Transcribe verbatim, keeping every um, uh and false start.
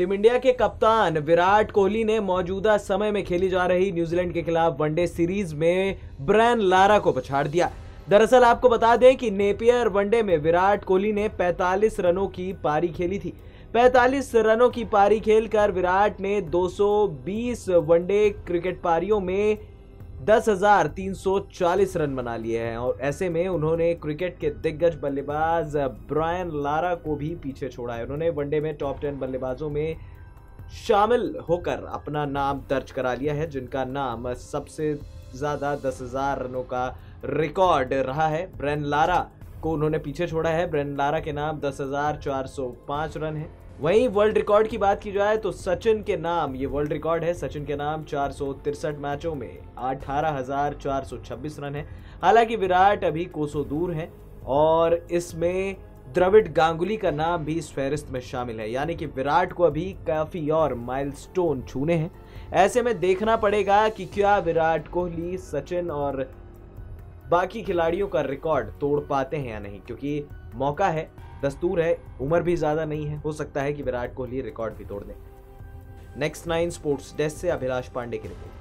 Team India के कप्तान विराट कोहली ने मौजूदा समय में खेली जा रही न्यूजीलैंड के खिलाफ वनडे सीरीज में ब्रायन लारा को पछाड़ दिया। दरअसल आपको बता दें कि नेपियर वनडे में विराट कोहली ने पैंतालीस रनों की पारी खेली थी। पैंतालीस रनों की पारी खेलकर विराट ने दो सौ बीस वनडे क्रिकेट पारियों में दस हज़ार तीन सौ चालीस रन बना लिए हैं और ऐसे में उन्होंने क्रिकेट के दिग्गज बल्लेबाज ब्रायन लारा को भी पीछे छोड़ा है। उन्होंने वनडे में टॉप टेन बल्लेबाजों में शामिल होकर अपना नाम दर्ज करा लिया है, जिनका नाम सबसे ज़्यादा दस हज़ार रनों का रिकॉर्ड रहा है। ब्रायन लारा को उन्होंने पीछे छोड़ा है। ब्रायन लारा के नाम दस हज़ार चार सौ पाँच रन है। वहीं वर्ल्ड रिकॉर्ड की बात की जाए तो सचिन के नाम ये वर्ल्ड रिकॉर्ड है। सचिन के नाम चार सौ तिरसठ मैचों में अठारह हज़ार चार सौ छब्बीस रन है। हालांकि विराट अभी कोसों दूर हैं और इसमें द्रविड, गांगुली का नाम भी इस फहरिस्त में शामिल है, यानी कि विराट को अभी काफ़ी और माइलस्टोन छूने हैं। ऐसे में देखना पड़ेगा कि क्या विराट कोहली, सचिन और बाकी खिलाड़ियों का रिकॉर्ड तोड़ पाते हैं या नहीं, क्योंकि मौका है, दस्तूर है, उम्र भी ज़्यादा नहीं है। हो सकता है कि विराट कोहली रिकॉर्ड भी तोड़ दें। नेक्स्ट नाइन स्पोर्ट्स डेस्क से अभिलाष पांडे की रिपोर्ट।